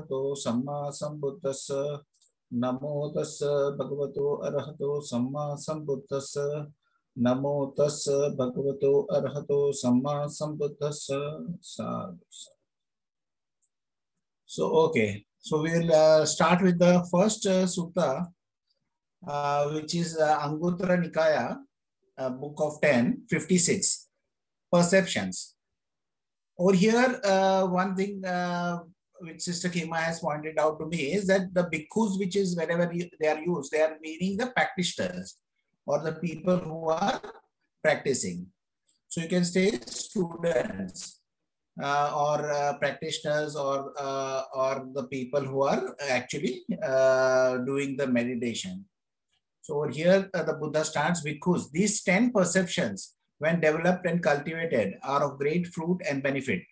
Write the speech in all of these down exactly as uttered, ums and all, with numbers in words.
arahato samma sambuddhassa. Namo tassa bhagavato arahato samma sambuddhassa. Namo tassa bhagavato arahato samma sambuddhassa. Sadhu. So, okay. So, we will uh, start with the first uh, sutta, uh, which is uh, Aṅguttara Nikāya, uh, book of ten, fifty-six, Perceptions. Over here, uh, one thing uh, which Sister Khema has pointed out to me is that the bhikkhus, which is wherever you, they are used, they are meaning the practitioners or the people who are practicing. So you can say students uh, or uh, practitioners or, uh, or the people who are actually uh, doing the meditation. So over here, uh, the Buddha starts bhikkhus. These ten perceptions, when developed and cultivated, are of great fruit and benefit,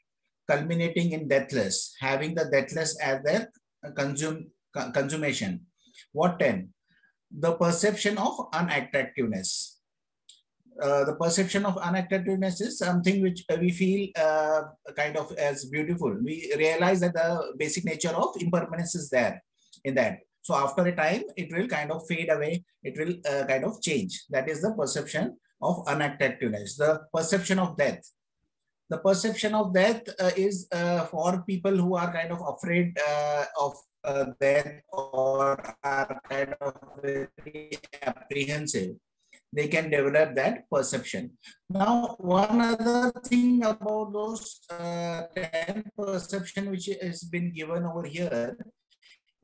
culminating in deathless, having the deathless as their consum, consummation. What ten? The perception of unattractiveness. Uh, the perception of unattractiveness is something which we feel uh, kind of as beautiful. We realize that the basic nature of impermanence is there in that. So after a time, it will kind of fade away. It will uh, kind of change. That is the perception of unattractiveness. The perception of death. The perception of death uh, is uh, for people who are kind of afraid uh, of uh, death or are kind of very apprehensive. They can develop that perception. Now, one other thing about those uh, ten perception which has been given over here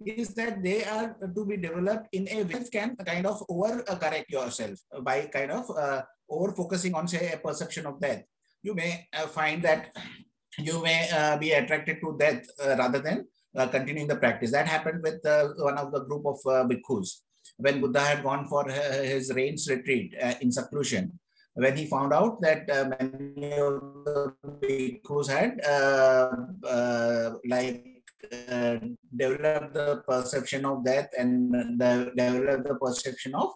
is that they are to be developed in a way that can kind of over-correct yourself by kind of uh, over-focusing on, say, a perception of death. You may uh, find that you may uh, be attracted to death uh, rather than uh, continuing the practice. That happened with uh, one of the group of uh, bhikkhus. When Buddha had gone for his rains retreat uh, in seclusion, when he found out that uh, many of the bhikkhus had uh, uh, like uh, developed the perception of death and the, developed the perception of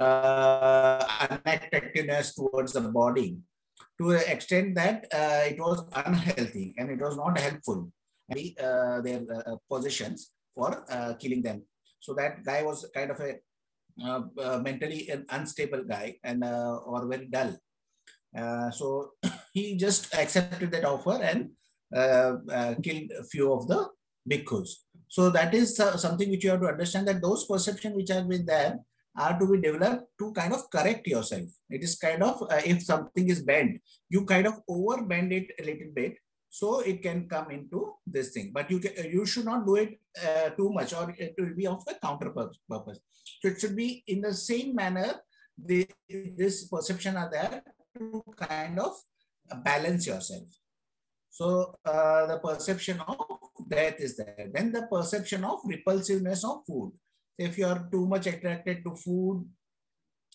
uh, unattractiveness towards the body, to the extent that uh, it was unhealthy and it was not helpful in uh, their uh, positions for uh, killing them. So that guy was kind of a uh, uh, mentally an unstable guy and uh, or very dull. Uh, so he just accepted that offer and uh, uh, killed a few of the bhikkhus. So that is uh, something which you have to understand, that those perceptions which have been there are to be developed to kind of correct yourself. It is kind of, uh, if something is bent, you kind of overbend it a little bit, so it can come into this thing. But you can, you should not do it uh, too much, or it will be of a counter purpose. So it should be in the same manner, the, this perception are there to kind of balance yourself. So uh, the perception of death is there. Then the perception of repulsiveness of food. If you are too much attracted to food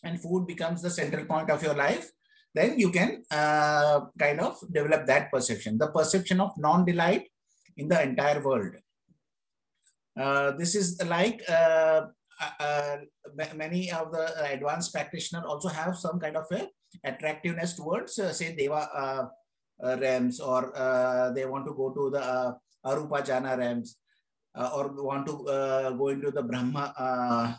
and food becomes the central point of your life, then you can uh, kind of develop that perception. The perception of non-delight in the entire world. Uh, this is like uh, uh, many of the advanced practitioners also have some kind of a attractiveness towards uh, say Deva uh, uh, realms, or uh, they want to go to the uh, Arupa Jana realms. Uh, or want to uh, go into the Brahma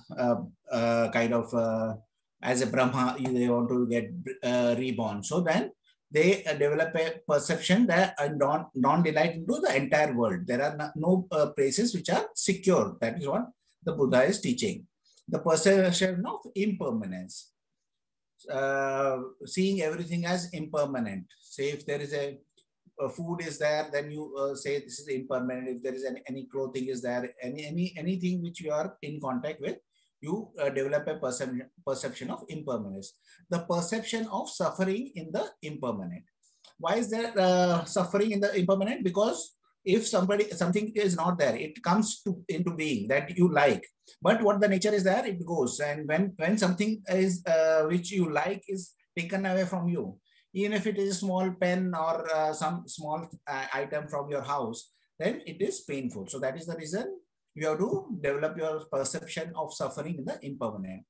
uh, uh, uh, kind of uh, as a Brahma, they want to get uh, reborn. So then they uh, develop a perception that uh, non, non-delight into the entire world. There are no, no uh, places which are secure. That is what the Buddha is teaching. The perception of impermanence, uh, seeing everything as impermanent. Say if there is a Uh, food is there, then you uh, say this is impermanent. If there is any, any clothing is there, any any anything which you are in contact with, you uh, develop a perception perception of impermanence. The perception of suffering in the impermanent. Why is there uh, suffering in the impermanent? Because if somebody something is not there, it comes to into being that you like. But what the nature is there, it goes. And when when something is uh, which you like is taken away from you, even if it is a small pen or uh, some small uh, item from your house, then it is painful. So that is the reason you have to develop your perception of suffering in the impermanent.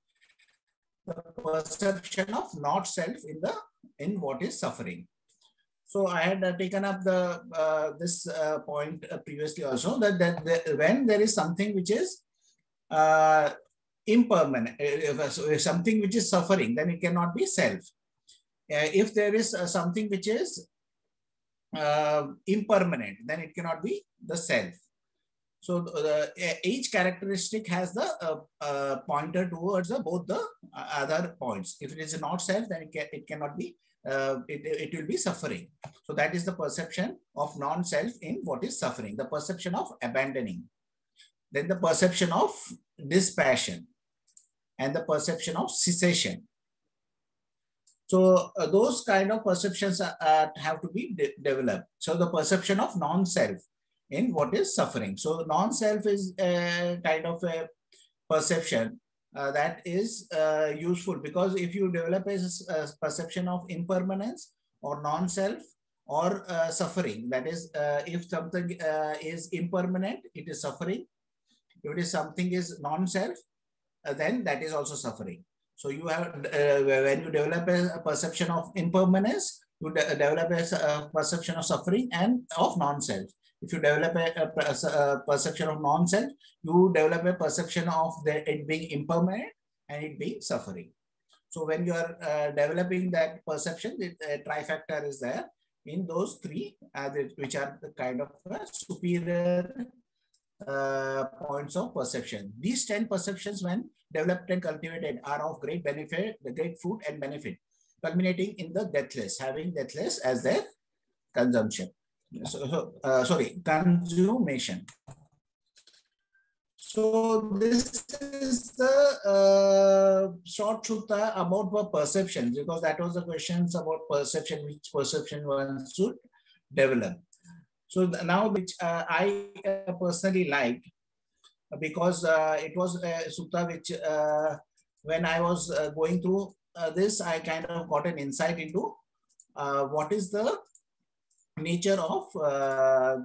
The perception of not self in the in what is suffering. So I had uh, taken up the uh, this uh, point uh, previously also, that, that, that when there is something which is uh, impermanent, if something which is suffering, then it cannot be self. Uh, if there is uh, something which is uh, impermanent, then it cannot be the self. So the, uh, each characteristic has the uh, uh, pointer towards the, both the uh, other points. If it is not self, then it, can, it cannot be, uh, it, it will be suffering. So that is the perception of non-self in what is suffering, the perception of abandoning, then the perception of dispassion, and the perception of cessation. So uh, those kind of perceptions are, uh, have to be de developed. So the perception of non-self in what is suffering. So non-self is a kind of a perception uh, that is uh, useful, because if you develop a, a perception of impermanence or non-self or uh, suffering, that is, uh, if something uh, is impermanent, it is suffering. If it is something is non-self, uh, then that is also suffering. So you have, uh, when you develop a perception of impermanence, you de develop a perception of suffering and of non-self. If you develop a, a, a perception of non-self, you develop a perception of the, it being impermanent and it being suffering. So when you are uh, developing that perception, the uh, trifactor is there in those three, uh, which are the kind of uh, superior uh, points of perception. These ten perceptions, when developed and cultivated, are of great benefit, the great fruit and benefit, culminating in the deathless, having deathless as their consumption. So, so uh, sorry, consummation. So this is the uh, short sutta about the perceptions, because that was the questions about perception, which perception one should develop. So the, now, which uh, I uh, personally liked, because uh, it was a sutta which, uh, when I was uh, going through uh, this, I kind of got an insight into uh, what is the nature of uh,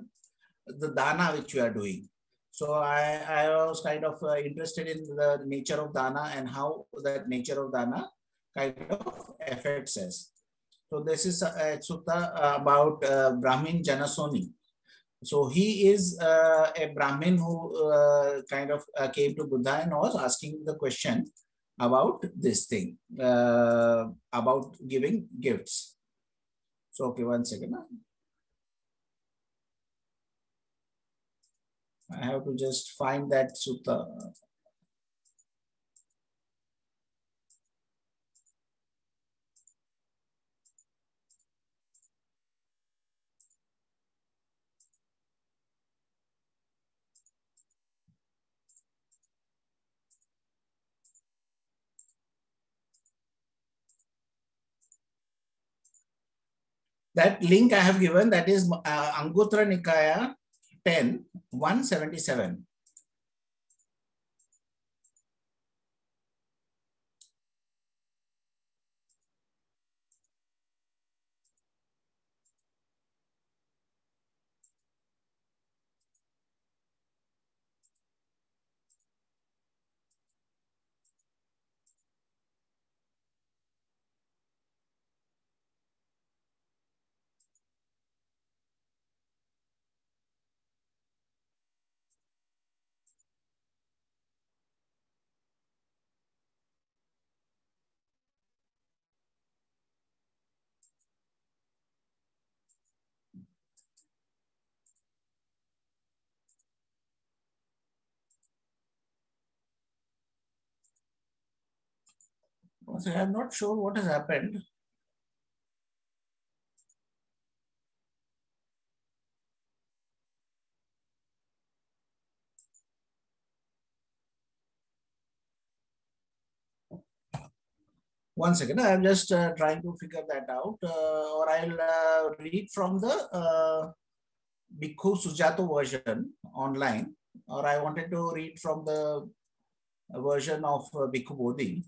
the dana which you are doing. So I, I was kind of uh, interested in the nature of dana and how that nature of dana kind of affects us. So this is a sutta about uh, Brahmin Jāṇussoṇi. So he is uh, a Brahmin who uh, kind of uh, came to Buddha and was asking the question about this thing, uh, about giving gifts. So, okay, one second. I have to just find that sutta. That link I have given, that is uh, Aṅguttara Nikāya ten, one seventy-seven. So I'm not sure what has happened. One second, I'm just uh, trying to figure that out, uh, or I'll uh, read from the uh, Bhikkhu Sujato version online, or I wanted to read from the version of uh, Bhikkhu Bodhi.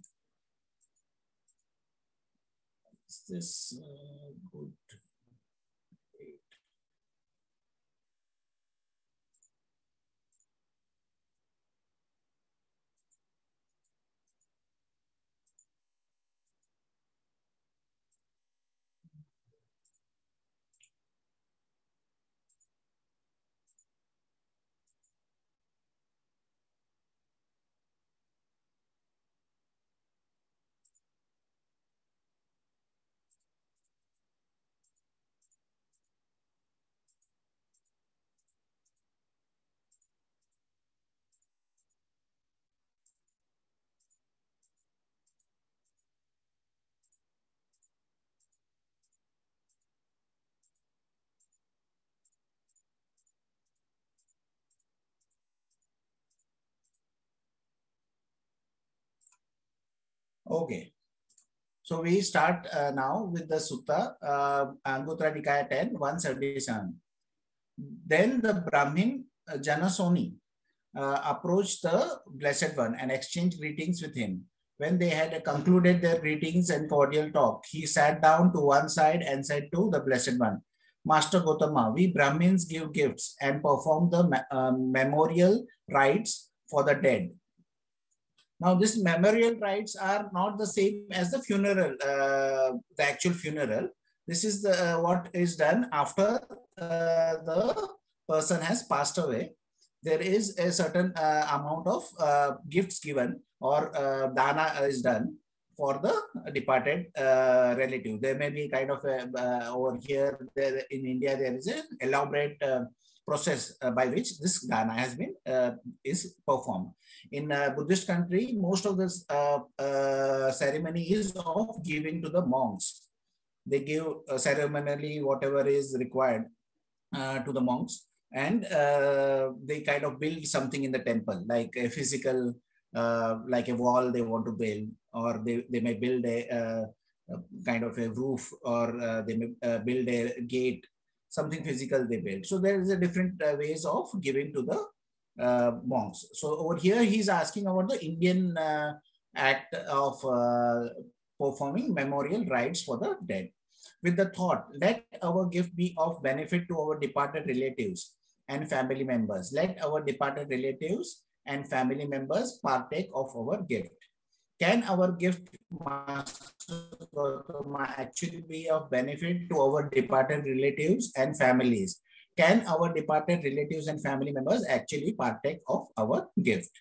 Is this uh, good? Okay. So we start uh, now with the Sutta, uh, Aṅguttara Nikāya ten, one seventy-seven. Then the Brahmin uh, Jāṇussoṇi uh, approached the Blessed One and exchanged greetings with him. When they had uh, concluded their greetings and cordial talk, he sat down to one side and said to the Blessed One, Master Gotama, we Brahmins give gifts and perform the uh, memorial rites for the dead. Now, these memorial rites are not the same as the funeral, uh, the actual funeral. This is the, uh, what is done after uh, the person has passed away. There is a certain uh, amount of uh, gifts given or uh, dana is done for the departed uh, relative. There may be kind of a, uh, over here there in India, there is an elaborate uh, process uh, by which this dana has been uh, is performed. In uh, Buddhist country, most of this uh, uh, ceremony is of giving to the monks. They give uh, ceremonially whatever is required uh, to the monks, and uh, they kind of build something in the temple, like a physical, uh, like a wall they want to build, or they, they may build a, uh, a kind of a roof, or uh, they may uh, build a gate, something physical they build. So there is a different uh, ways of giving to the Uh, monks. So over here, he's asking about the Indian uh, act of uh, performing memorial rites for the dead. With the thought, let our gift be of benefit to our departed relatives and family members. Let our departed relatives and family members partake of our gift. Can our gift, Master Gautama, actually be of benefit to our departed relatives and families? Can our departed relatives and family members actually partake of our gift?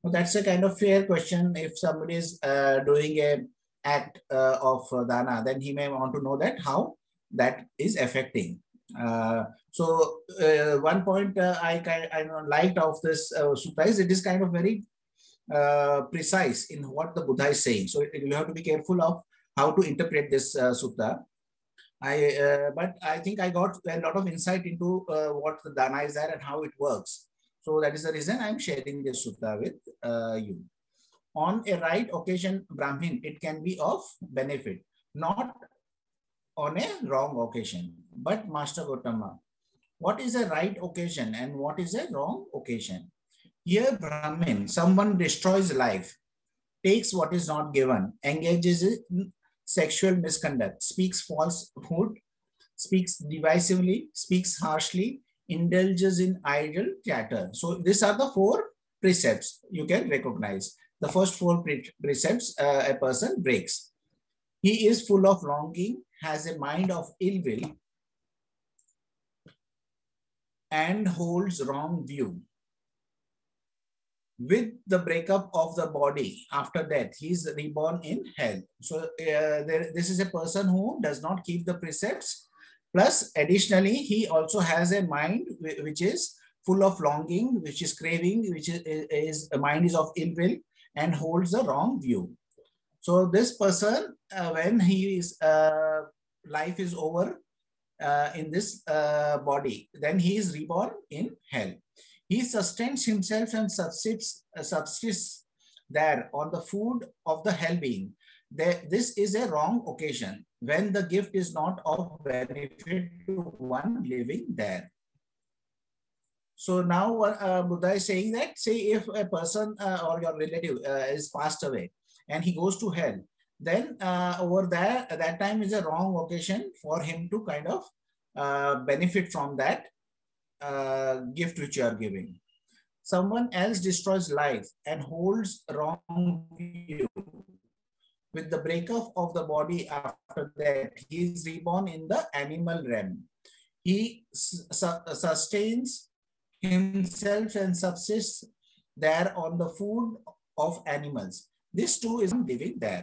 Well, that's a kind of fair question. If somebody is uh, doing an act uh, of dana, then he may want to know that how that is affecting. Uh, so uh, one point uh, I, I liked of this uh, sutta is it is kind of very uh, precise in what the Buddha is saying. So you have to be careful of how to interpret this uh, sutta. I, uh, but I think I got a lot of insight into uh, what the dana is there and how it works. So that is the reason I'm sharing this sutta with uh, you. On a right occasion, Brahmin, it can be of benefit, not on a wrong occasion. But Master Gotama, what is a right occasion and what is a wrong occasion? Here, Brahmin, someone destroys life, takes what is not given, engages in sexual misconduct, speaks falsehood, speaks divisively, speaks harshly, indulges in idle chatter. So these are the four precepts you can recognize. The first four pre precepts uh, a person breaks. He is full of longing, has a mind of ill will, and holds wrong view. With the breakup of the body after death, he is reborn in hell. So uh, there, this is a person who does not keep the precepts. Plus, additionally, he also has a mind which is full of longing, which is craving, which is, is the mind is of ill will and holds the wrong view. So this person, uh, when he is uh, life is over uh, in this uh, body, then he is reborn in hell. He sustains himself and subsists, uh, subsists there on the food of the hell being. There, this is a wrong occasion when the gift is not of benefit to one living there. So now uh, Buddha is saying that, say if a person uh, or your relative uh, is passed away and he goes to hell, then uh, over there, that time is a wrong occasion for him to kind of uh, benefit from that Uh, gift which you are giving. Someone else destroys life and holds wrong view. With the breakup of the body after that, he is reborn in the animal realm. He su sustains himself and subsists there on the food of animals. This too is living there.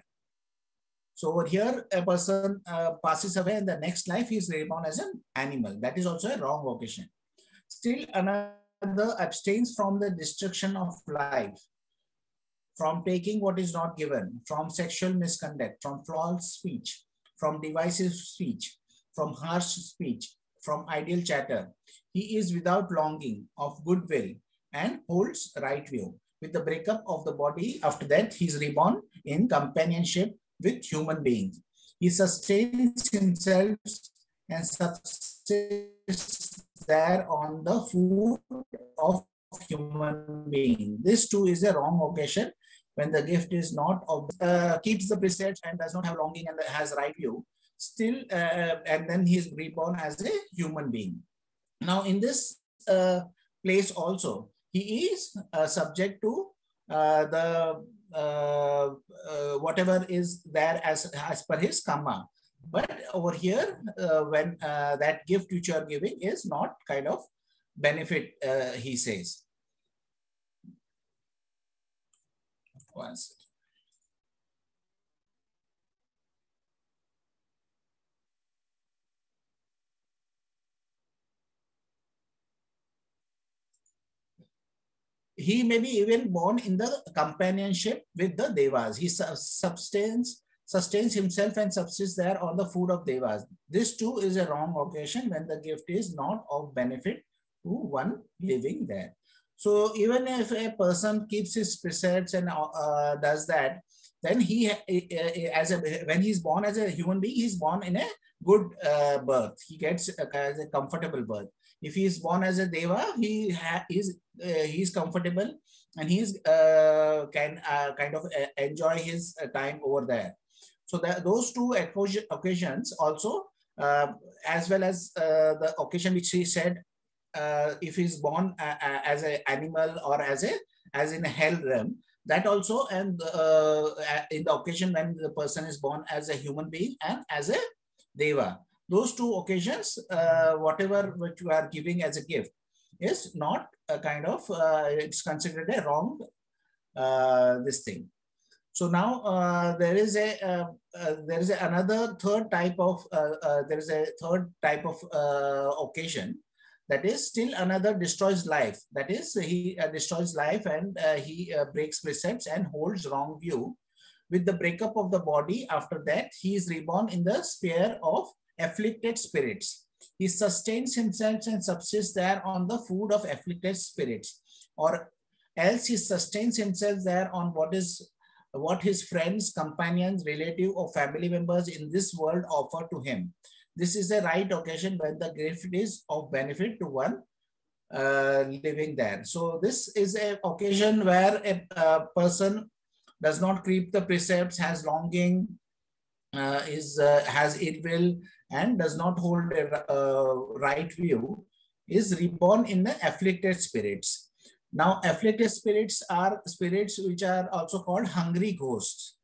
So over here, a person uh, passes away and the next life he is reborn as an animal. That is also a wrong occasion. Still another abstains from the destruction of life, from taking what is not given, from sexual misconduct, from false speech, from divisive speech, from harsh speech, from idle chatter. He is without longing of goodwill and holds right view. With the breakup of the body after that, he is reborn in companionship with human beings. He sustains himself and subsists there on the food of human beings. This too is a wrong occasion when the gift is not, of, uh, keeps the precepts and does not have longing and has right view. Still, uh, and then he is reborn as a human being. Now in this uh, place also, he is uh, subject to uh, the uh, uh, whatever is there as, as per his karma. But over here, uh, when uh, that gift which you are giving is not kind of benefit, uh, he says. One second. He may be even born in the companionship with the devas. He sustains, sustains himself and subsists there on the food of devas. This too is a wrong occasion when the gift is not of benefit to one living there. So even if a person keeps his precepts and uh, does that, then he, as a, when he's born as a human being, he's born in a good uh, birth. He gets a, as a comfortable birth. If he is born as a deva, he ha is uh, he is comfortable and he is uh, can uh, kind of uh, enjoy his uh, time over there. So that those two occasions also, uh, as well as uh, the occasion which he said, uh, if he is born uh, as an animal or as a as in a hell realm, that also, and uh, in the occasion when the person is born as a human being and as a deva. Those two occasions, uh, whatever which you are giving as a gift is not a kind of, uh, it's considered a wrong, uh, this thing. So now uh, there is a, uh, uh, there is a another third type of, uh, uh, there is a third type of uh, occasion that is still another destroys life. That is, he uh, destroys life and uh, he uh, breaks precepts and holds wrong view. With the breakup of the body after that, he is reborn in the sphere of afflicted spirits. He sustains himself and subsists there on the food of afflicted spirits, or else he sustains himself there on what is what his friends, companions, relative, or family members in this world offer to him. This is a right occasion when the gift is of benefit to one uh, living there. So this is an occasion where a, a person does not keep the precepts, has longing, uh, is uh, has ill will, and does not hold a uh, right view, is reborn in the afflicted spirits. Now, afflicted spirits are spirits which are also called hungry ghosts.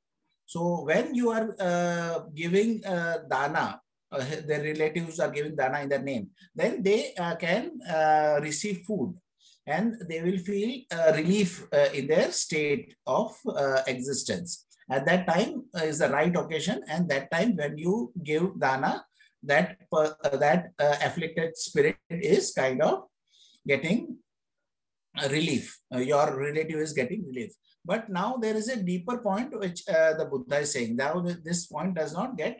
So when you are uh, giving uh, dana, uh, their relatives are giving dana in their name, then they uh, can uh, receive food and they will feel uh, relief uh, in their state of uh, existence. At that time uh, is the right occasion, and that time when you give dana, that uh, that uh, afflicted spirit is kind of getting relief. Uh, your relative is getting relief. But now there is a deeper point which uh, the Buddha is saying. Now this point does not get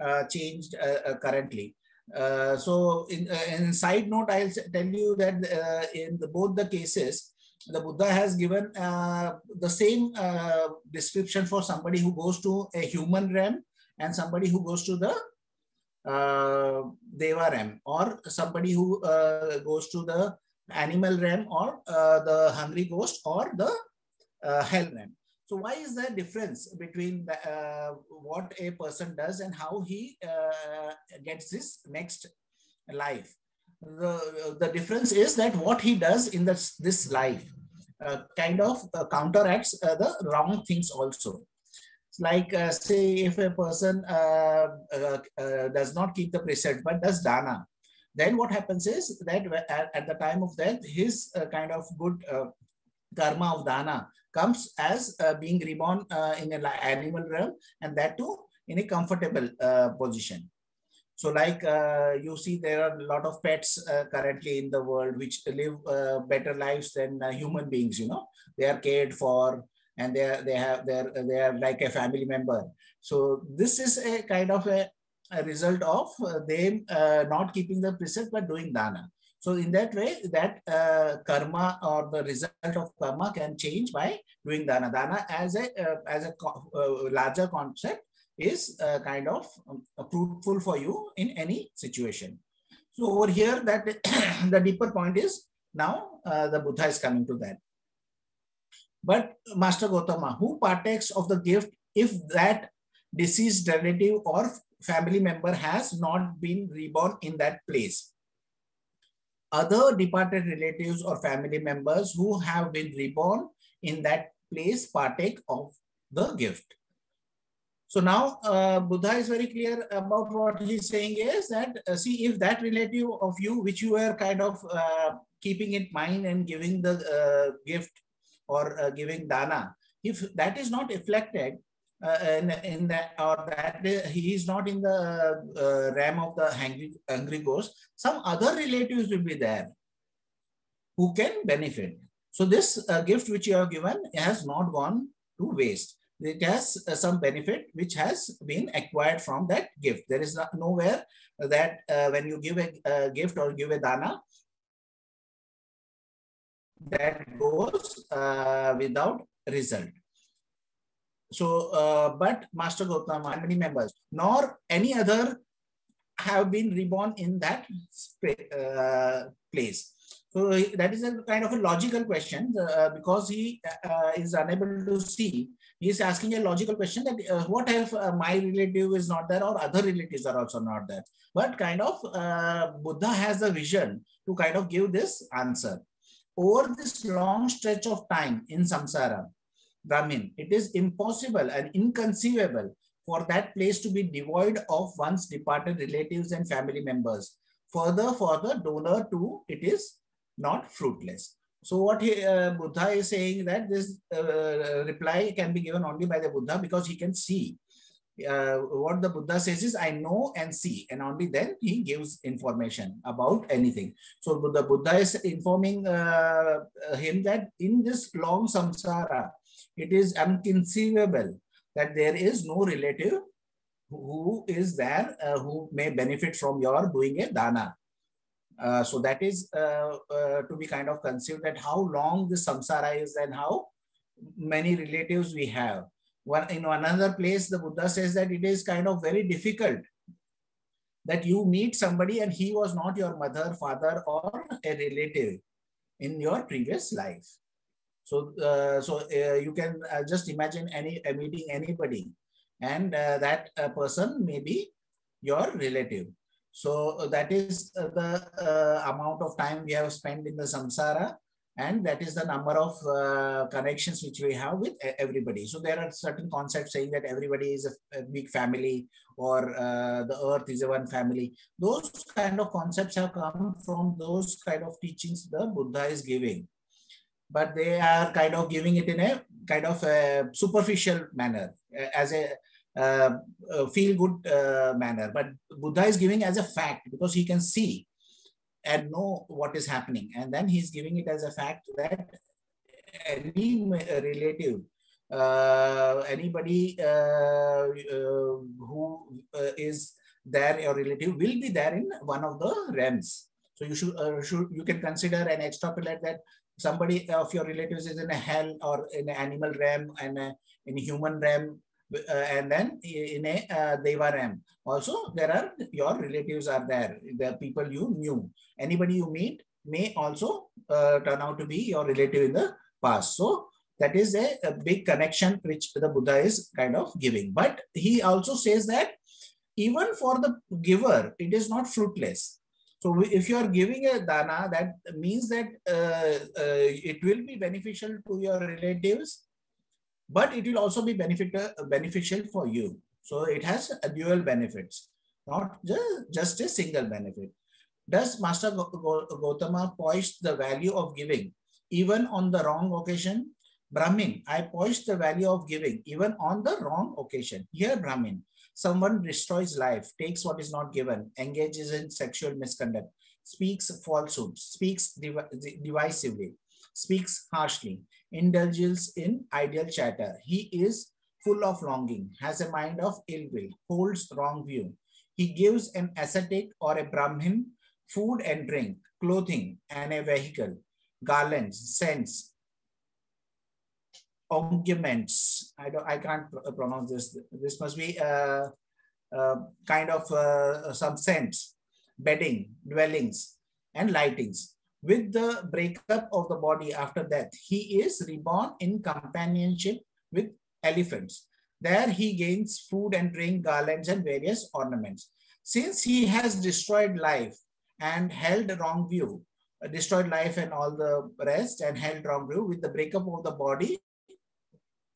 uh, changed uh, currently. Uh, so in, uh, in side note, I'll tell you that uh, in the, both the cases, the Buddha has given uh, the same uh, description for somebody who goes to a human realm and somebody who goes to the uh, deva realm, or somebody who uh, goes to the animal realm, or uh, the hungry ghost, or the uh, hell realm. So why is there difference between the, uh, what a person does and how he uh, gets his next life? The, the difference is that what he does in this, this life uh, kind of uh, counteracts uh, the wrong things also. It's like uh, say if a person uh, uh, uh, does not keep the precept but does dana, then what happens is that at, at the time of death, his uh, kind of good uh, karma of dana comes as uh, being reborn uh, in an animal realm, and that too in a comfortable uh, position. So like uh, you see, there are a lot of pets uh, currently in the world which live uh, better lives than uh, human beings, you know. They are cared for and they are, they have, they are, they are like a family member. So this is a kind of a, a result of them uh, not keeping the precept but doing dana. So in that way, that uh, karma or the result of karma can change by doing dana. Dana as a uh, as a co uh, larger concept is uh, kind of um, fruitful for you in any situation. So over here, that the deeper point is now uh, the Buddha is coming to that. But Master Gotama, who partakes of the gift if that deceased relative or family member has not been reborn in that place? Other departed relatives or family members who have been reborn in that place partake of the gift. So now uh, Buddha is very clear about what he is saying is that, uh, see, if that relative of you, which you were kind of uh, keeping in mind and giving the uh, gift or uh, giving dana, if that is not reflected uh, in, in that, or that he is not in the uh, realm of the hungry, hungry ghost, some other relatives will be there who can benefit. So this uh, gift which you have given has not gone to waste. It has uh, some benefit which has been acquired from that gift. There is not, nowhere that uh, when you give a uh, gift or give a dana, that goes uh, without result. So, uh, but Master Gotama, family members, nor any other have been reborn in that uh, place. So that is a kind of a logical question uh, because he uh, is unable to see. He is asking a logical question that uh, what if uh, my relative is not there or other relatives are also not there? But kind of uh, Buddha has the vision to kind of give this answer. Over this long stretch of time in samsara, Brahmin, it is impossible and inconceivable for that place to be devoid of one's departed relatives and family members. Further, for the donor too, it is not fruitless. So what he, uh, Buddha is saying that this uh, reply can be given only by the Buddha because he can see. Uh, what the Buddha says is, I know and see, and only then he gives information about anything. So the Buddha is informing uh, him that in this long samsara, it is inconceivable that there is no relative who is there uh, who may benefit from your doing a dana. Uh, so that is uh, uh, to be kind of conceived that how long this samsara is and how many relatives we have. One, in another place, the Buddha says that it is kind of very difficult that you meet somebody and he was not your mother, father, or a relative in your previous life. So, uh, so uh, you can uh, just imagine any uh, meeting anybody, and uh, that uh, person may be your relative. So uh, that is uh, the uh, amount of time we have spent in the samsara. And that is the number of uh, connections which we have with everybody. So there are certain concepts saying that everybody is a, a big family or uh, the earth is a one family. Those kind of concepts have come from those kind of teachings the Buddha is giving. But they are kind of giving it in a kind of a superficial manner, as a uh, feel-good uh, manner. But Buddha is giving as a fact because he can see and know what is happening. And then he's giving it as a fact that any relative, uh, anybody uh, uh, who uh, is there, your relative will be there in one of the realms. So you should, uh, should you can consider and extrapolate that somebody of your relatives is in a hell or in an animal realm and a, in a human realm. Uh, and then in a uh, Deva realm. Also, there are your relatives are there, the people you knew. Anybody you meet may also uh, turn out to be your relative in the past. So that is a, a big connection which the Buddha is kind of giving. But he also says that even for the giver, it is not fruitless. So if you are giving a dana, that means that uh, uh, it will be beneficial to your relatives, but it will also be benefit, uh, beneficial for you. So it has a dual benefits, not just, just a single benefit. Does Master Gotama poised the value of giving even on the wrong occasion? Brahmin, I poised the value of giving even on the wrong occasion. Here, Brahmin, someone destroys life, takes what is not given, engages in sexual misconduct, speaks falsehood, speaks dev divisively, speaks harshly, indulges in idle chatter. He is full of longing, has a mind of ill will, holds wrong view. He gives an ascetic or a Brahmin food and drink, clothing and a vehicle, garlands, scents, ornaments. I don't. I can't pronounce this. This must be uh, uh, kind of uh, some scents, bedding, dwellings, and lightings. With the breakup of the body after death, he is reborn in companionship with elephants. There he gains food and drink, garlands, and various ornaments. Since he has destroyed life and held wrong view, destroyed life and all the rest and held wrong view, with the breakup of the body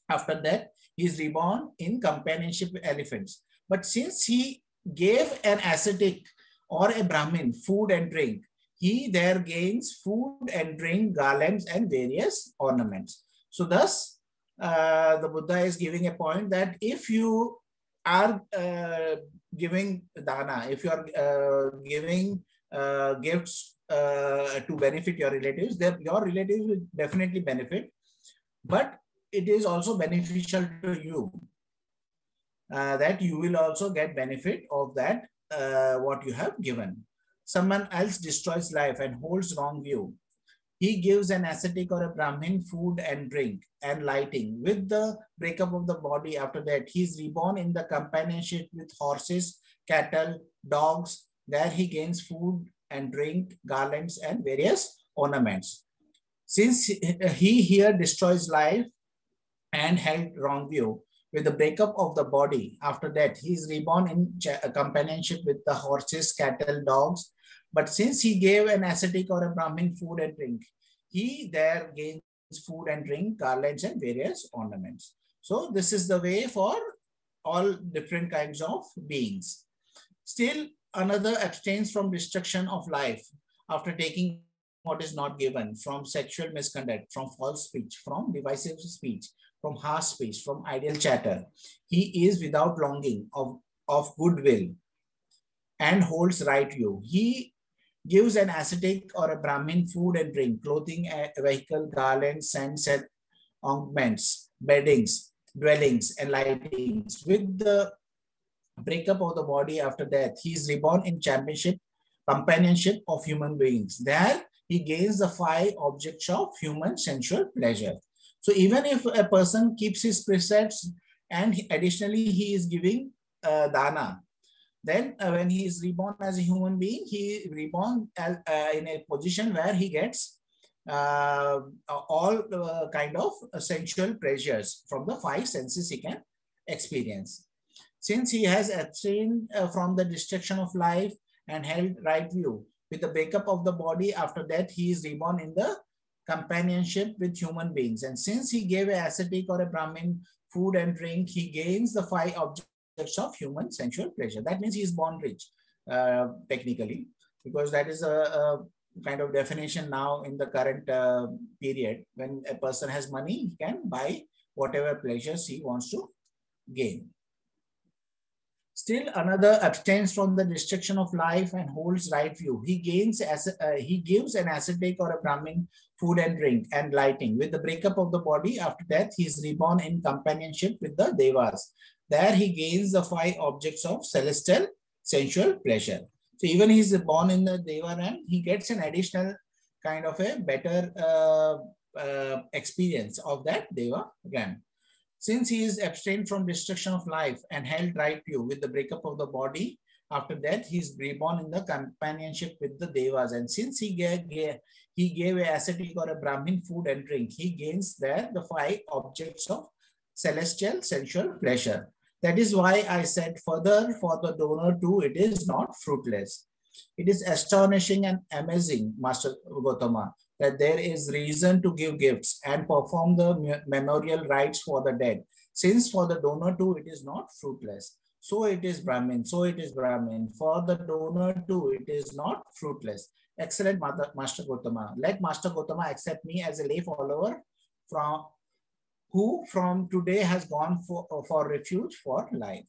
after death, he is reborn in companionship with elephants. But since he gave an ascetic or a Brahmin food and drink, he there gains food and drink, garlands, and various ornaments. So thus, uh, the Buddha is giving a point that if you are uh, giving dana, if you are uh, giving uh, gifts uh, to benefit your relatives, then your relatives will definitely benefit, but it is also beneficial to you, uh, that you will also get benefit of that, uh, what you have given. Someone else destroys life and holds wrong view. He gives an ascetic or a Brahmin food and drink and lighting. With the breakup of the body after that, he is reborn in the companionship with horses, cattle, dogs. There he gains food and drink, garlands, and various ornaments. Since he here destroys life and held wrong view, with the breakup of the body after that, he is reborn in companionship with the horses, cattle, dogs. But since he gave an ascetic or a Brahmin food and drink, he there gains food and drink, garlands, and various ornaments. So this is the way for all different kinds of beings. Still, another abstains from destruction of life after taking what is not given, from sexual misconduct, from false speech, from divisive speech, from harsh speech, from idle chatter. He is without longing of, of goodwill and holds right view. He gives an ascetic or a Brahmin food and drink, clothing, a vehicle, garlands, scents, and ornaments, beddings, dwellings, and lightings. With the breakup of the body after death, he is reborn in championship, companionship of human beings. There, he gains the five objects of human sensual pleasure. So even if a person keeps his precepts and additionally he is giving uh, dana, then uh, when he is reborn as a human being, he reborn as, uh, in a position where he gets uh, all uh, kind of sensual pleasures from the five senses he can experience. Since he has abstained uh, from the destruction of life and held right view, with the breakup of the body after death, he is reborn in the companionship with human beings. And since he gave an ascetic or a Brahmin food and drink, he gains the five objects of human sensual pleasure. That means he is born rich, uh, technically, because that is a, a kind of definition now in the current uh, period. When a person has money, he can buy whatever pleasures he wants to gain. Still another abstains from the destruction of life and holds right view. He gains as uh, he gives an ascetic or a Brahmin food and drink and lighting. With the breakup of the body after death, he is reborn in companionship with the devas. There he gains the five objects of celestial sensual pleasure. So even he is born in the Deva realm, he gets an additional kind of a better uh, uh, experience of that Deva realm. Since he is abstained from destruction of life and held right view, with the breakup of the body after death, he is reborn in the companionship with the devas. And since he gave, gave, he gave a ascetic or a Brahmin food and drink, he gains there the five objects of celestial sensual pleasure. That is why I said further, for the donor too, it is not fruitless. It is astonishing and amazing, Master Gautama, that there is reason to give gifts and perform the memorial rites for the dead, since for the donor too, it is not fruitless. So it is Brahmin, so it is Brahmin. For the donor too, it is not fruitless. Excellent, Master Gautama. Let Master Gautama accept me as a lay follower from who from today has gone for, for refuge for life.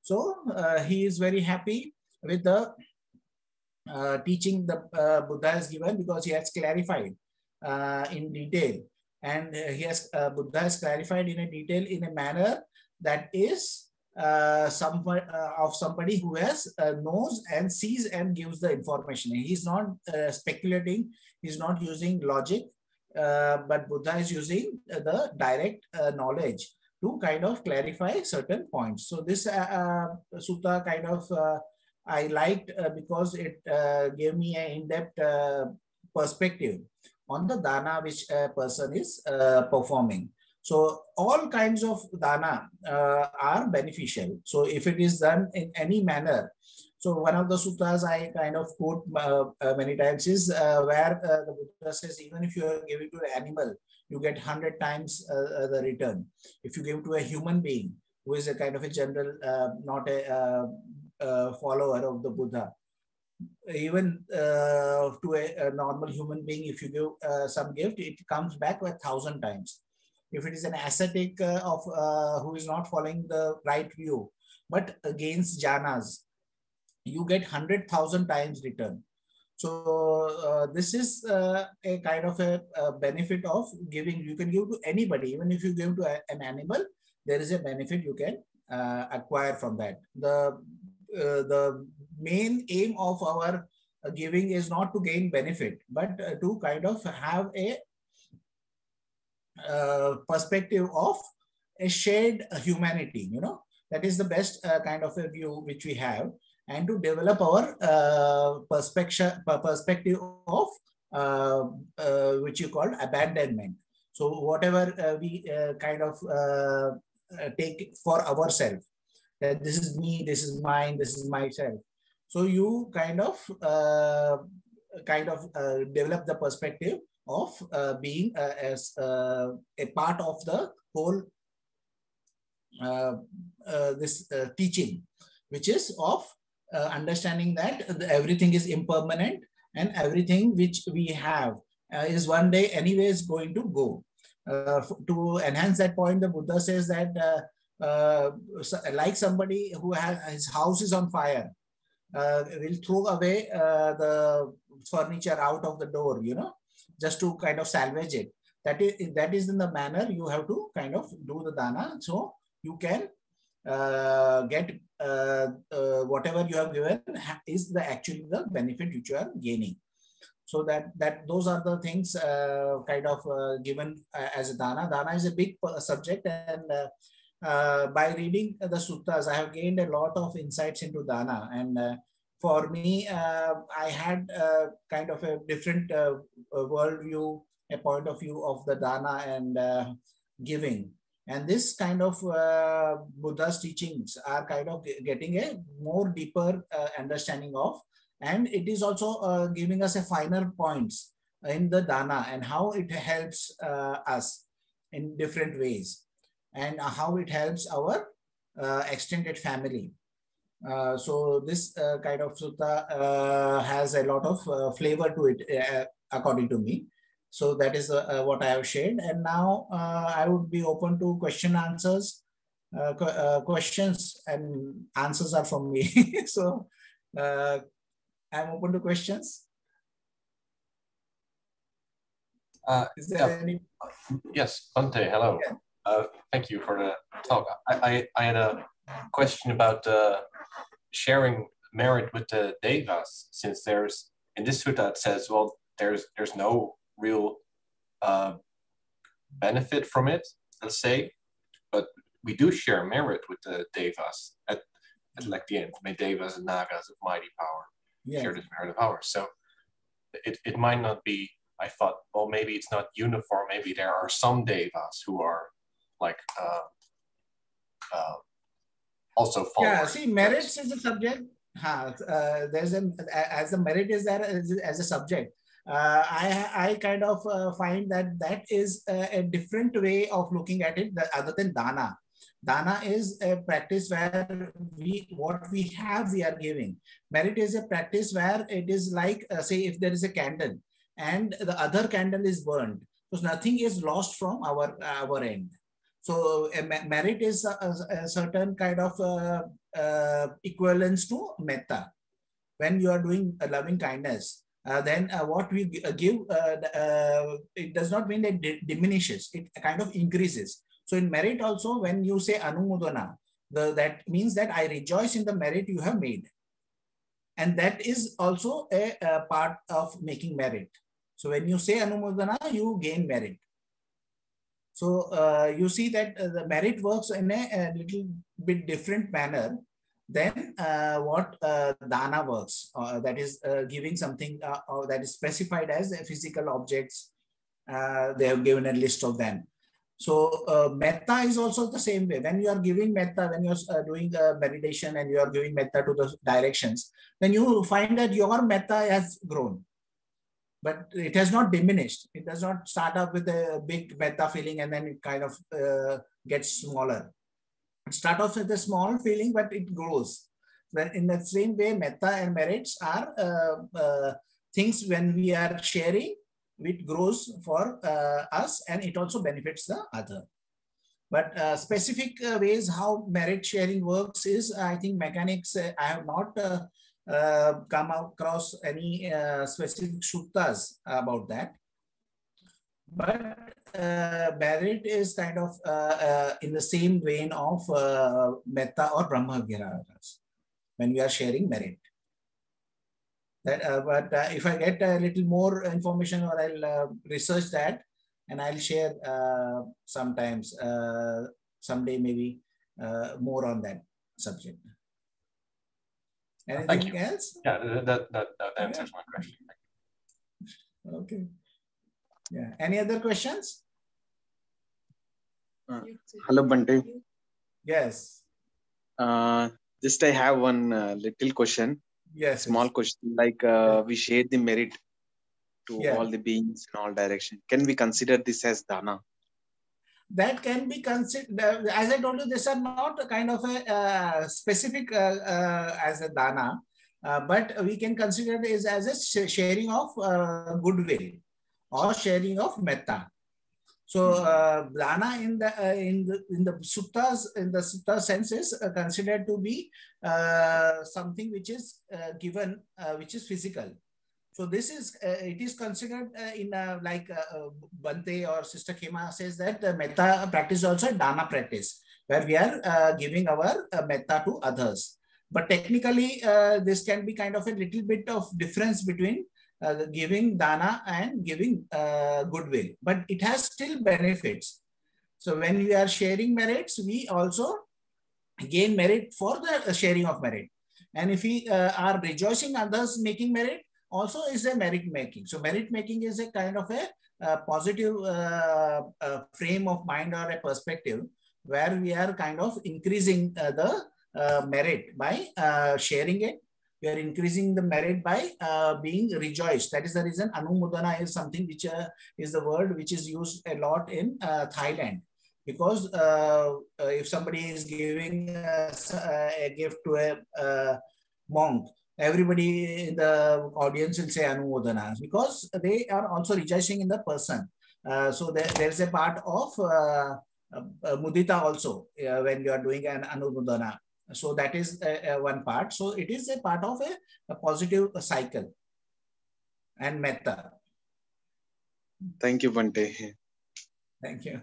So uh, he is very happy with the uh, teaching the uh, Buddha has given, because he has clarified uh, in detail. And he has, uh, Buddha has clarified in a detail in a manner that is uh, some, uh, of somebody who has uh, knows and sees and gives the information. He's not uh, speculating, he's not using logic, uh, but Buddha is using uh, the direct uh, knowledge to kind of clarify certain points. So this uh, uh, sutta kind of uh, I liked uh, because it uh, gave me an in-depth uh, perspective on the dana which a person is uh, performing. So all kinds of dana uh, are beneficial. So if it is done in any manner, so one of the suttas I kind of quote uh, uh, many times is uh, where uh, the Buddha says, even if you give it to an animal, you get one hundred times uh, the return. If you give it to a human being, who is a kind of a general, uh, not a uh, uh, follower of the Buddha, even uh, to a, a normal human being, if you give uh, some gift, it comes back a thousand times. If it is an ascetic uh, of uh, who is not following the right view, but against jhanas, you get one hundred thousand times return. So uh, this is uh, a kind of a, a benefit of giving. You can give to anybody, even if you give to a, an animal, there is a benefit you can uh, acquire from that. The, uh, the main aim of our giving is not to gain benefit, but uh, to kind of have a uh, perspective of a shared humanity, you know, that is the best uh, kind of a view which we have, and to develop our uh, perspective, perspective of uh, uh, which you call abandonment. So whatever uh, we uh, kind of uh, take for ourselves, that this is me, this is mine, this is myself. So you kind of uh, kind of uh, develop the perspective of uh, being uh, as uh, a part of the whole uh, uh, this uh, teaching, which is of Uh, understanding that everything is impermanent and everything which we have uh, is one day anyways going to go. Uh, to enhance that point, the Buddha says that uh, uh, like somebody who has his house is on fire, uh, will throw away uh, the furniture out of the door, you know, just to kind of salvage it. That is, that is in the manner you have to kind of do the dana, so you can Uh, get uh, uh, whatever you have given is the actually the benefit which you are gaining. So that that those are the things uh, kind of uh, given as a dana. Dana is a big subject, and uh, uh, by reading the suttas, I have gained a lot of insights into dana. And uh, for me, uh, I had uh, kind of a different uh, worldview, a point of view of the dana and uh, giving. And this kind of uh, Buddha's teachings are kind of getting a more deeper uh, understanding of, and it is also uh, giving us a finer points in the dana and how it helps uh, us in different ways, and how it helps our uh, extended family. Uh, so this uh, kind of sutta uh, has a lot of uh, flavor to it, uh, according to me. So that is uh, what I have shared. And now uh, I would be open to question answers, uh, qu uh, questions and answers are from me. So uh, I'm open to questions. Uh, is there yeah. any? Yes, Bhante, hello. Yeah. Uh, thank you for the talk. I, I, I had a question about uh, sharing merit with the devas, since there's, in this sutta it says, well, there's, there's no real uh, benefit from it, let's say, but we do share merit with the devas at, at like the end. May devas and nagas of mighty power yes. share this merit of ours. So it, it might not be, I thought, well, maybe it's not uniform. Maybe there are some devas who are like uh, uh, also followers. Yeah, see, merits is a subject. Huh, uh, there's an, as the merit is there as, as a subject. Uh, I, I kind of uh, find that that is uh, a different way of looking at it other than dana. Dana is a practice where we, what we have, we are giving. Merit is a practice where it is like, uh, say, if there is a candle and the other candle is burned, so nothing is lost from our, our end. So a merit is a, a certain kind of uh, uh, equivalence to metta. When you are doing a loving kindness, Uh, then uh, what we give, uh, uh, it does not mean that it diminishes, it kind of increases. So in merit also, when you say anumodana, The, that means that I rejoice in the merit you have made. And that is also a, a part of making merit. So when you say Anumodana, you gain merit. So uh, you see that uh, the merit works in a, a little bit different manner than uh, what uh, Dana works. Uh, that is uh, giving something uh, or that is specified as uh, physical objects. Uh, they have given a list of them. So uh, metta is also the same way. When you are giving metta, when you are uh, doing uh, meditation and you are giving metta to the directions, then you find that your metta has grown, but it has not diminished. It does not start up with a big metta feeling and then it kind of uh, gets smaller. It starts off with a small feeling, but it grows. But in the same way, metta and merits are uh, uh, things when we are sharing, it grows for uh, us and it also benefits the other. But uh, specific uh, ways how merit sharing works is, I think mechanics, uh, I have not uh, uh, come across any uh, specific suttas about that. But uh, merit is kind of uh, uh, in the same vein of uh, metta or brahmagiraras when we are sharing merit. That, uh, but uh, if I get a little more information or I'll uh, research that and I'll share uh, sometimes, uh, someday maybe uh, more on that subject. Anything Thank you. else? Yeah, that, that, that, that answers yeah. my question. Okay. Yeah. Any other questions? Uh, hello, Bhante. Yes. Uh, just I have one uh, little question. Yes, small question, like uh, we share the merit to yeah. all the beings in all directions. Can we consider this as dana? That can be considered, as I told you, these are not a kind of a uh, specific uh, uh, as a dana, uh, but we can consider this as a sharing of uh, goodwill or sharing of metta. So uh, dana in the uh, in the in the suttas in the sutta sense is uh, considered to be uh, something which is uh, given, uh, which is physical. So this is uh, it is considered uh, in uh, like uh, Bhante or Sister Khema says that uh, metta practice is also dana practice where we are uh, giving our uh, metta to others. But technically, uh, this can be kind of a little bit of difference between Uh, giving dana and giving uh, goodwill, but it has still benefits. So when we are sharing merits, we also gain merit for the sharing of merit. And if we uh, are rejoicing others making merit, also is a merit making. So merit making is a kind of a, a positive uh, a frame of mind or a perspective where we are kind of increasing uh, the uh, merit by uh, sharing it. We are increasing the merit by uh, being rejoiced. That is the reason Anumodana is something which uh, is the word which is used a lot in uh, Thailand. Because uh, uh, if somebody is giving uh, a gift to a uh, monk, everybody in the audience will say Anumodana because they are also rejoicing in the person. Uh, so there, there's a part of uh, uh, mudita also uh, when you are doing an Anumodana. So that is uh, uh, one part. So it is a part of a, a positive uh, cycle and metta. Thank you, Bhante. Thank you.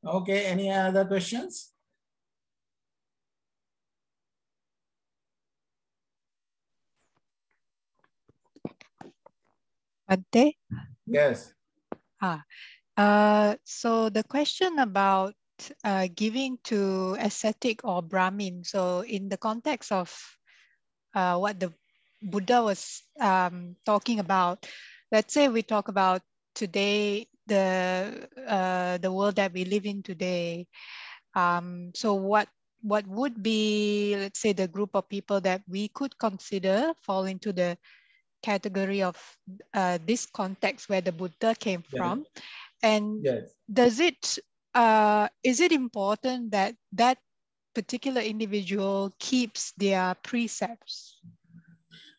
Okay, any other questions? Bhante? Yes. Ah, uh, so the question about Uh, giving to ascetic or Brahmin. So in the context of uh, what the Buddha was um, talking about, let's say we talk about today, the uh, the world that we live in today. Um, so what what would be, let's say, the group of people that we could consider fall into the category of uh, this context where the Buddha came from? Yes. And yes. does it Uh, is it important that that particular individual keeps their precepts?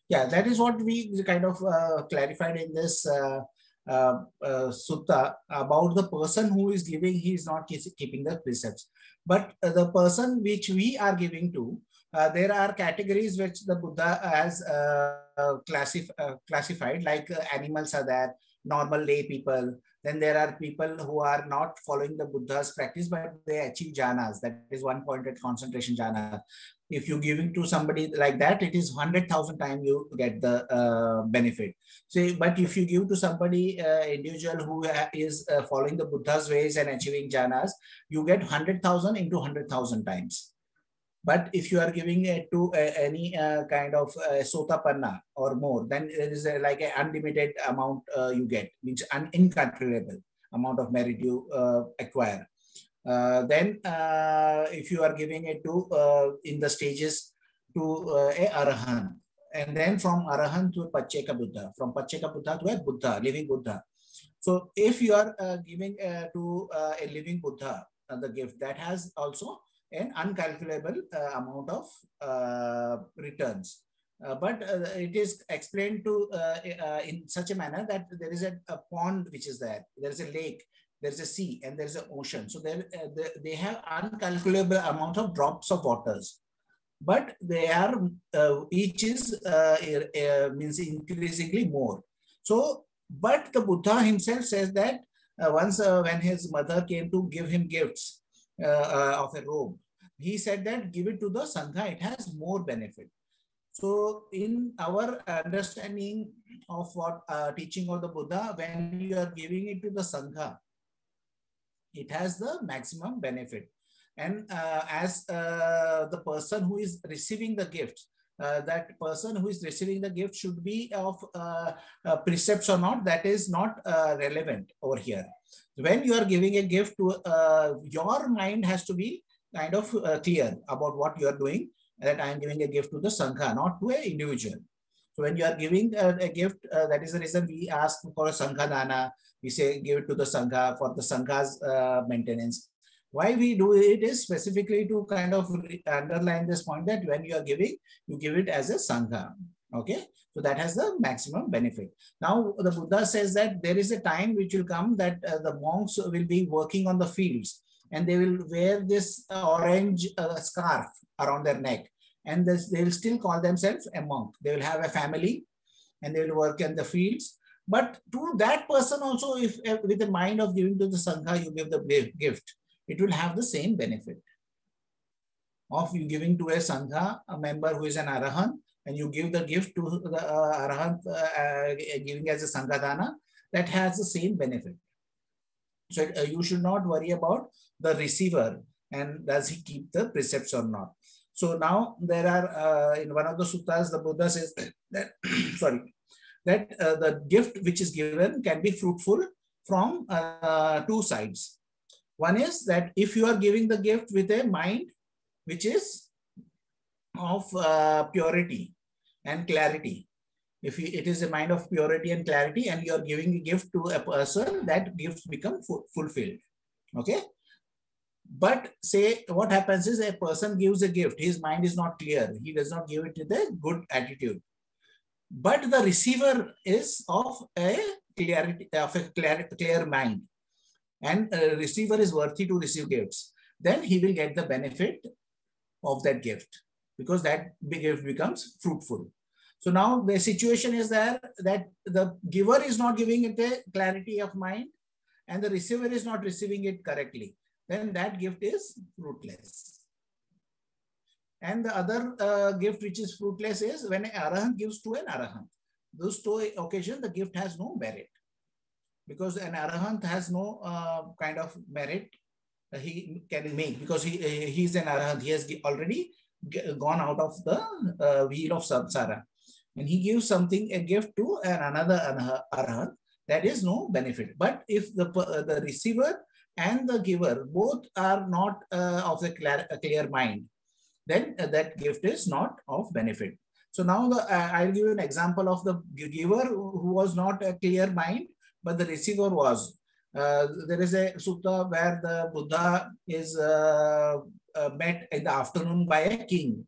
Yeah, that is what we kind of uh, clarified in this uh, uh, uh, sutta about the person who is giving, he is not keeping the precepts. But uh, the person which we are giving to, uh, there are categories which the Buddha has uh, classif uh, classified, like uh, animals are there, normal lay people, Then there are people who are not following the Buddha's practice, but they achieve jhanas. That is one pointed concentration jhana. If you're giving to somebody like that, it is one hundred thousand times you get the uh, benefit. So, but if you give to somebody, uh, individual who is uh, following the Buddha's ways and achieving jhanas, you get one hundred thousand into one hundred thousand times. But if you are giving it to uh, any uh, kind of uh, sotapanna or more, then there is a, like an unlimited amount uh, you get, means an incalculable amount of merit you uh, acquire. Uh, then uh, if you are giving it to uh, in the stages to uh, a Arahant, and then from Arahant to Paccekabuddha, from Paccekabuddha to a Buddha, living Buddha. So if you are uh, giving uh, to uh, a living Buddha uh, the gift, that has also an uncalculable uh, amount of uh, returns. Uh, but uh, it is explained to uh, uh, in such a manner that there is a, a pond which is there, there is a lake, there's a sea, and there's an ocean. So there, uh, they, they have uncalculable amount of drops of waters, but they are, uh, each is, uh, uh, means increasingly more. So, but the Buddha himself says that uh, once uh, when his mother came to give him gifts uh, uh, of a robe, he said that give it to the Sangha, it has more benefit. So in our understanding of what uh, teaching of the Buddha, when you are giving it to the Sangha, it has the maximum benefit. And uh, as uh, the person who is receiving the gift, uh, that person who is receiving the gift should be of uh, uh, precepts or not, that is not uh, relevant over here. When you are giving a gift to, uh, your mind has to be kind of uh, clear about what you are doing, that I am giving a gift to the Sangha, not to an individual. So when you are giving a, a gift, uh, that is the reason we ask for a Sangha Dana. We say give it to the Sangha for the Sangha's uh, maintenance. Why we do it is specifically to kind of underline this point that when you are giving, you give it as a Sangha. Okay, so that has the maximum benefit. Now the Buddha says that there is a time which will come that uh, the monks will be working on the fields and they will wear this uh, orange uh, scarf around their neck. And this, they will still call themselves a monk. They will have a family and they will work in the fields. But to that person also, if, if with the mind of giving to the Sangha, you give the gift, it will have the same benefit of you giving to a Sangha, a member who is an Arahant, and you give the gift to the uh, Arahant, uh, uh, giving as a Sangha Dana, that has the same benefit. So uh, you should not worry about the receiver and does he keep the precepts or not. So now there are, uh, in one of the suttas, the Buddha says that, sorry, that uh, the gift which is given can be fruitful from uh, two sides. One is that if you are giving the gift with a mind which is of uh, purity and clarity, if you, it is a mind of purity and clarity and you are giving a gift to a person, that gift becomes fulfilled, okay? But say what happens is a person gives a gift, his mind is not clear, he does not give it with a good attitude. But the receiver is of a clarity, of a clear, clear mind, and a receiver is worthy to receive gifts. Then he will get the benefit of that gift because that gift becomes fruitful. So now the situation is there that the giver is not giving it a clarity of mind, and the receiver is not receiving it correctly. Then that gift is fruitless. And the other uh, gift which is fruitless is when an Arahant gives to an Arahant. Those two occasions, the gift has no merit because an Arahant has no uh, kind of merit he can make because he, he is an Arahant. He has already gone out of the uh, wheel of samsara. And he gives something, a gift to an another Arahant, that is no benefit. But if the, uh, the receiver and the giver both are not uh, of the clear, a clear mind, then uh, that gift is not of benefit. So now the, uh, I'll give you an example of the giver who was not a clear mind, but the receiver was. Uh, there is a sutta where the Buddha is uh, uh, met in the afternoon by a king.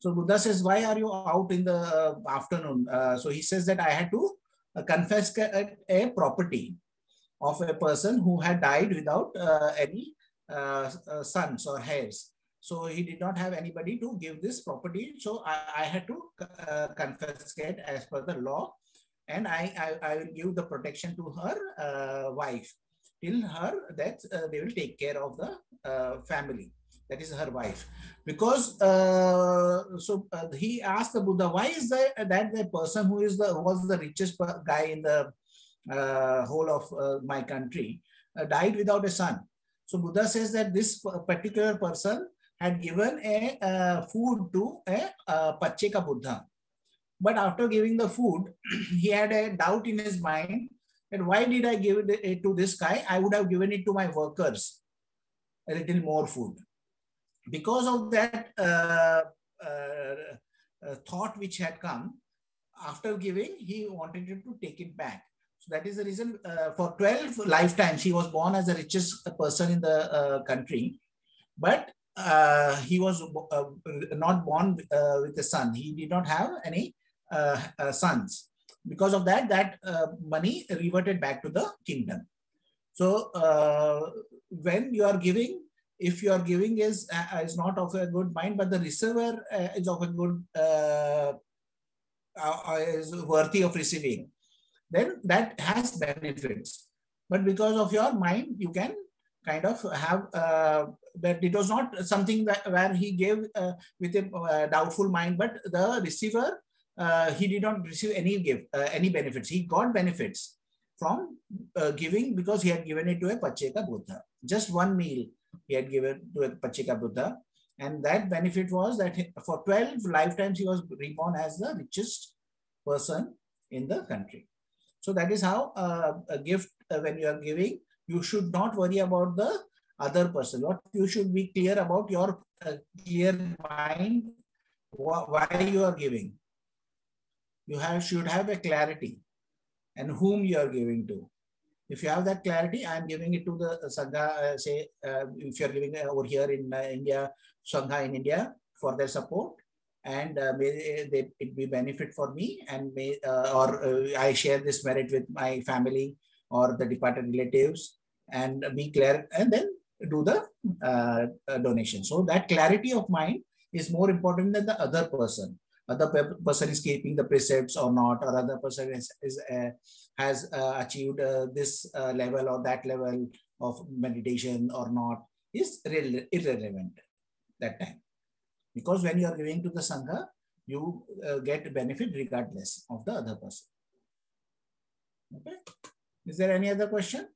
So Buddha says, why are you out in the afternoon? Uh, so he says that I had to uh, confess a, a property of a person who had died without uh, any uh, uh, sons or heirs. So he did not have anybody to give this property. So I, I had to uh, confiscate as per the law. and I, I, I will give the protection to her uh, wife till her death. Uh, they will take care of the uh, family. That is her wife. Because uh, so uh, he asked the Buddha, why is that, that the person who is the was the richest guy in the uh, whole of uh, my country uh, died without a son? So Buddha says that this particular person had given a uh, food to a uh, Paccekabuddha. But after giving the food, he had a doubt in his mind that why did I give it to this guy? I would have given it to my workers, a little more food. Because of that uh, uh, uh, thought which had come, after giving, he wanted to take it back. So that is the reason uh, for twelve lifetimes, he was born as the richest person in the uh, country. But uh, he was uh, not born uh, with a son. He did not have any uh, uh, sons. Because of that, that uh, money reverted back to the kingdom. So uh, when you are giving, if your giving is, uh, is not of a good mind, but the receiver uh, is of a good, uh, uh, is worthy of receiving, then that has benefits. But because of your mind, you can kind of have, uh, that it was not something that where he gave uh, with a uh, doubtful mind, but the receiver, uh, he did not receive any gift, uh, any benefits. He got benefits from uh, giving because he had given it to a Paccekabuddha, just one meal. He had given to a Paccekabuddha, and that benefit was that for twelve lifetimes he was reborn as the richest person in the country. So that is how uh, a gift, uh, when you are giving, you should not worry about the other person. What you should be clear about your uh, clear mind, wh why you are giving. You have should have a clarity and whom you are giving to. If you have that clarity, I am giving it to the Sangha, uh, say, uh, if you are giving uh, over here in uh, India, Sangha in India for their support, and uh, may they, it be benefit for me, and may, uh, or uh, I share this merit with my family or the departed relatives, and be clear, and then do the uh, uh, donation. So that clarity of mind is more important than the other person. Other pe person is keeping the precepts or not, or other person is, is uh, has uh, achieved uh, this uh, level or that level of meditation or not, is irrelevant that time. Because when you are giving to the Sangha, you uh, get benefit regardless of the other person. Okay. Is there any other question?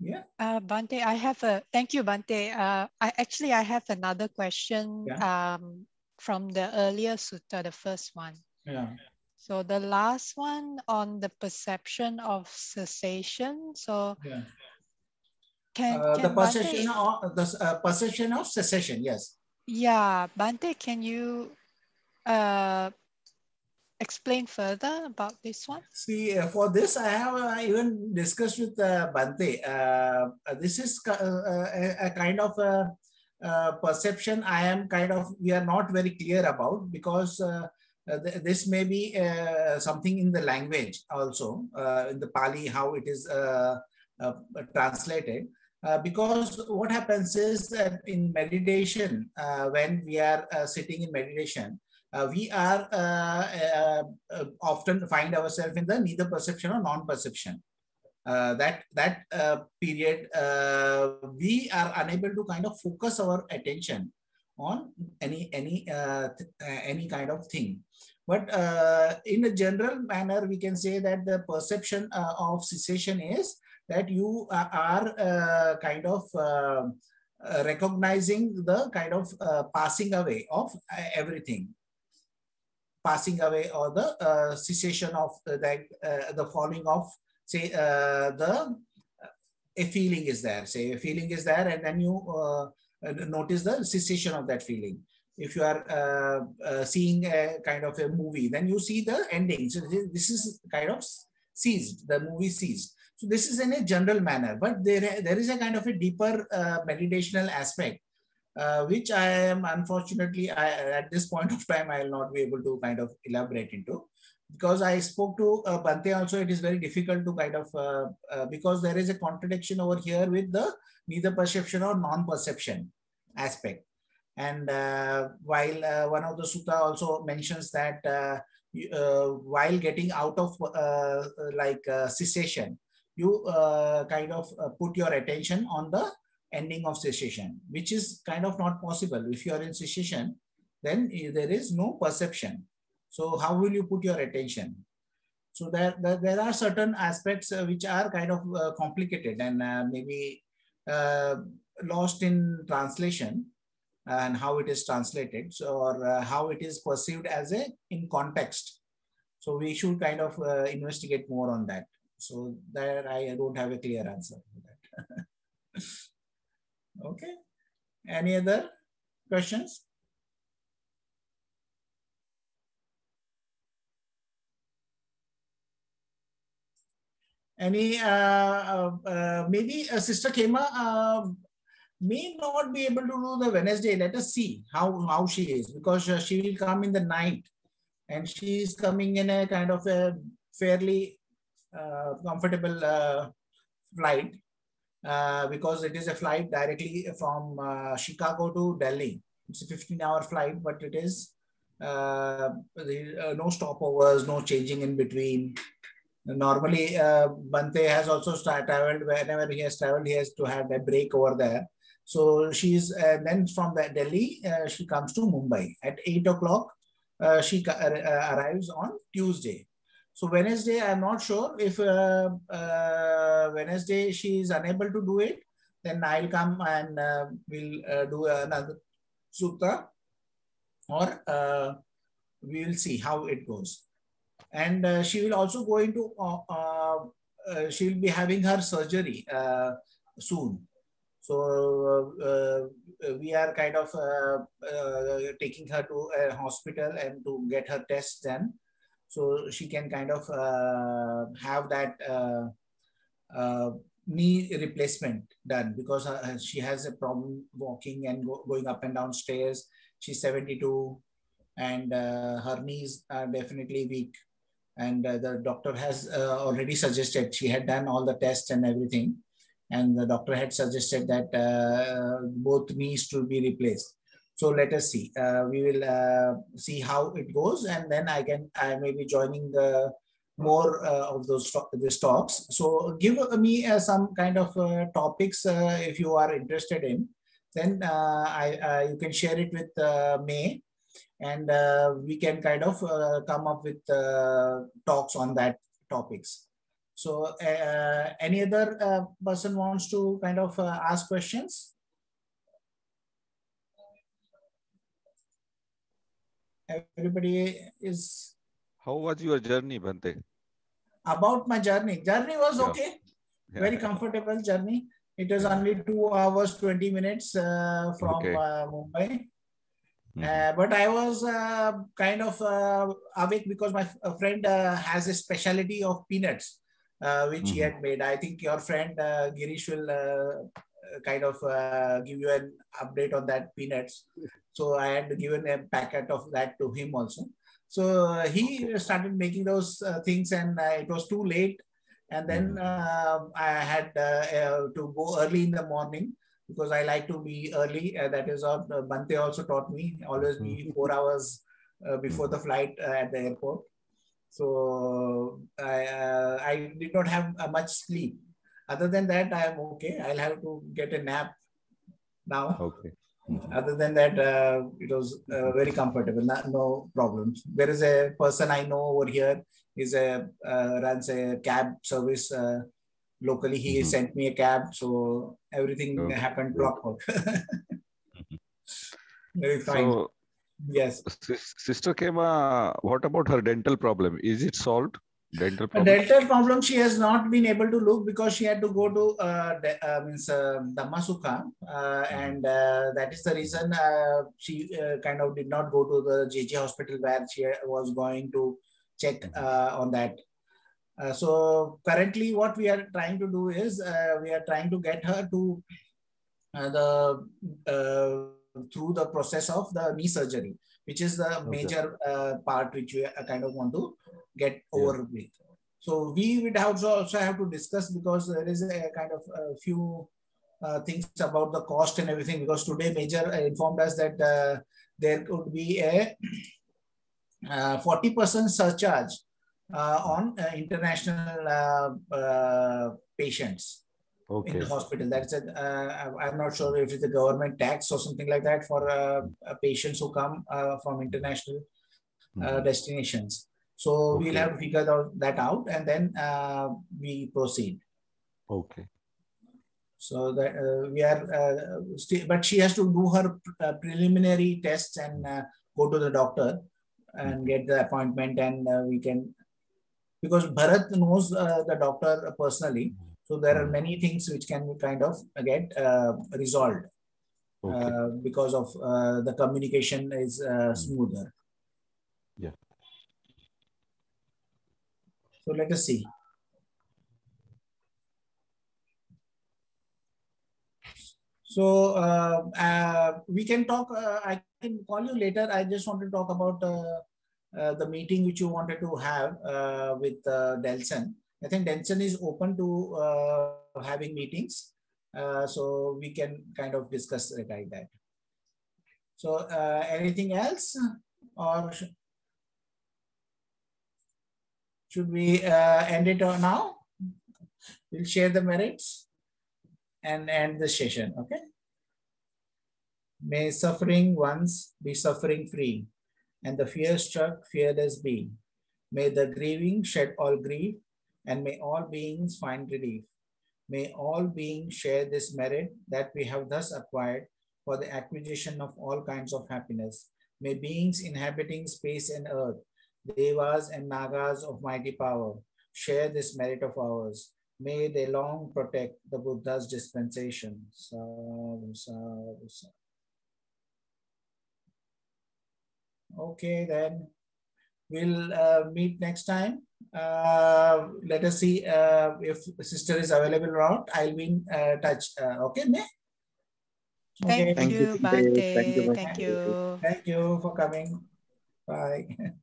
Yeah. Uh, Bhante, I have a, thank you, Bhante. Uh, I actually, I have another question. Yeah. Um, from the earlier sutta, the first one. Yeah. So the last one on the perception of cessation. So yeah. can, uh, can the perception of the uh, perception of cessation. Yes. Yeah, Bhante, can you uh, explain further about this one? See, uh, for this I have uh, even discussed with uh, Bhante. Uh, this is uh, a, a kind of a Uh, perception I am kind of, we are not very clear about, because uh, th this may be uh, something in the language also, uh, in the Pali, how it is uh, uh, translated. Uh, because what happens is that in meditation, uh, when we are uh, sitting in meditation, uh, we are uh, uh, uh, often find ourselves in the neither perception or non-perception. Uh, that that uh, period, uh, we are unable to kind of focus our attention on any any uh, uh, any kind of thing. But uh, in a general manner, we can say that the perception uh, of cessation is that you are uh, kind of uh, uh, recognizing the kind of uh, passing away of everything, passing away or the uh, cessation of that uh, the falling off. Say uh, the a feeling is there. Say a feeling is there, and then you uh, notice the cessation of that feeling. If you are uh, uh, seeing a kind of a movie, then you see the ending. So this is kind of ceased. The movie ceased. So this is in a general manner, but there there is a kind of a deeper uh, meditational aspect, uh, which I am unfortunately I, at this point of time I will not be able to kind of elaborate into. Because I spoke to uh, Bhante also, it is very difficult to kind of, uh, uh, because there is a contradiction over here with the neither perception or non-perception aspect. And uh, while uh, one of the sutta also mentions that uh, uh, while getting out of uh, like uh, cessation, you uh, kind of uh, put your attention on the ending of cessation, which is kind of not possible. If you are in cessation, then there is no perception. So how will you put your attention? So there, there, there are certain aspects uh, which are kind of uh, complicated and uh, maybe uh, lost in translation and how it is translated, so, or uh, how it is perceived as a in context. So we should kind of uh, investigate more on that. So there I don't have a clear answer for that. Okay. Any other questions? Any, uh, uh, maybe uh, Sister Khema uh, may not be able to do the Wednesday. Let us see how, how she is, because she will come in the night and she is coming in a kind of a fairly uh, comfortable uh, flight uh, because it is a flight directly from uh, Chicago to Delhi. It's a fifteen hour flight, but it is uh, no stopovers, no changing in between. Normally, uh, Bhante has also traveled. Whenever he has traveled, he has to have a break over there. So she's uh, then from the Delhi, uh, she comes to Mumbai at eight o'clock. Uh, she uh, arrives on Tuesday. So Wednesday, I'm not sure if uh, uh, Wednesday she is unable to do it. Then I'll come and uh, we'll uh, do another sutta, or uh, we will see how it goes. And uh, she will also go into, uh, uh, uh, she will be having her surgery uh, soon. So uh, uh, we are kind of uh, uh, taking her to a hospital and to get her tests done. So she can kind of uh, have that uh, uh, knee replacement done, because uh, she has a problem walking and go going up and down stairs. She's seventy-two and uh, her knees are definitely weak. And uh, the doctor has uh, already suggested, she had done all the tests and everything, and the doctor had suggested that uh, both knees should be replaced. So let us see. Uh, we will uh, see how it goes, and then I can I may be joining the more uh, of those these talks. So give me uh, some kind of uh, topics uh, if you are interested in. Then uh, I uh, you can share it with uh, May. And uh, we can kind of uh, come up with uh, talks on that topics. So uh, any other uh, person wants to kind of uh, ask questions? Everybody is... How was your journey, Bhante? About my journey. Journey was yeah. okay. Yeah. Very comfortable journey. It was only two hours, twenty minutes uh, from okay. uh, Mumbai. Uh, but I was uh, kind of uh, awake because my friend uh, has a specialty of peanuts, uh, which mm-hmm. he had made. I think your friend uh, Girish will uh, kind of uh, give you an update on that peanuts. So I had given a packet of that to him also. So he okay. started making those uh, things, and uh, it was too late. And then uh, I had uh, uh, to go early in the morning, because I like to be early. Uh, that is what uh, Bhante also taught me, always be four hours uh, before the flight uh, at the airport. So I, uh, I did not have uh, much sleep. Other than that, I am okay. I'll have to get a nap now. Okay. Other than that, uh, it was uh, very comfortable, no, no problems. There is a person I know over here, is a uh, runs a cab service uh, locally. He mm-hmm. sent me a cab, so everything okay. happened clockwork. Very fine. So, yes. Sister Khema, what about her dental problem? Is it solved? Dental problem. A dental problem she has not been able to look, because she had to go to uh, the, uh, means uh, Dhammasukha, uh, mm-hmm. and uh, that is the reason uh, she uh, kind of did not go to the J J hospital where she was going to check uh, on that. Uh, so currently what we are trying to do is uh, we are trying to get her to uh, the uh, through the process of the knee surgery, which is the okay. major uh, part which we kind of want to get over yeah. with. So we would also, also have to discuss, because there is a kind of a few uh, things about the cost and everything, because today Major informed us that uh, there could be a uh, forty percent surcharge uh, on uh, international uh, uh, patients okay. in the hospital. That's it. Uh, I'm not sure if it's the government tax or something like that for uh, patients who come uh, from international uh, destinations. So okay. we'll have to figure out that out and then uh, we proceed. Okay. So that uh, we are, uh, still, but she has to do her uh, preliminary tests and uh, go to the doctor and get the appointment, and uh, we can, because Bharat knows uh, the doctor personally. So there are many things which can kind of get uh, resolved okay. uh, because of uh, the communication is uh, smoother. Yeah. So let us see. So uh, uh, we can talk, uh, I can call you later. I just want to talk about uh, uh, the meeting which you wanted to have uh, with uh, Delson. I think Delson is open to uh, having meetings. Uh, so we can kind of discuss regarding that. So uh, anything else? Or sh should we uh, end it now? We'll share the merits and end the session, okay? May suffering ones be suffering free, and the fear struck fearless be. May the grieving shed all grief, and may all beings find relief. May all beings share this merit that we have thus acquired for the acquisition of all kinds of happiness. May beings inhabiting space and earth, devas and nagas of mighty power, share this merit of ours. May they long protect the Buddha's dispensation. Sadhu, sadhu, sadhu. Okay, then we'll uh, meet next time. Uh, let us see uh, if sister is available or not. I'll be in uh, touch. Uh, okay, May? Okay. Thank, Thank you, Bhante. Thank you. Thank you. Thank you for coming. Bye.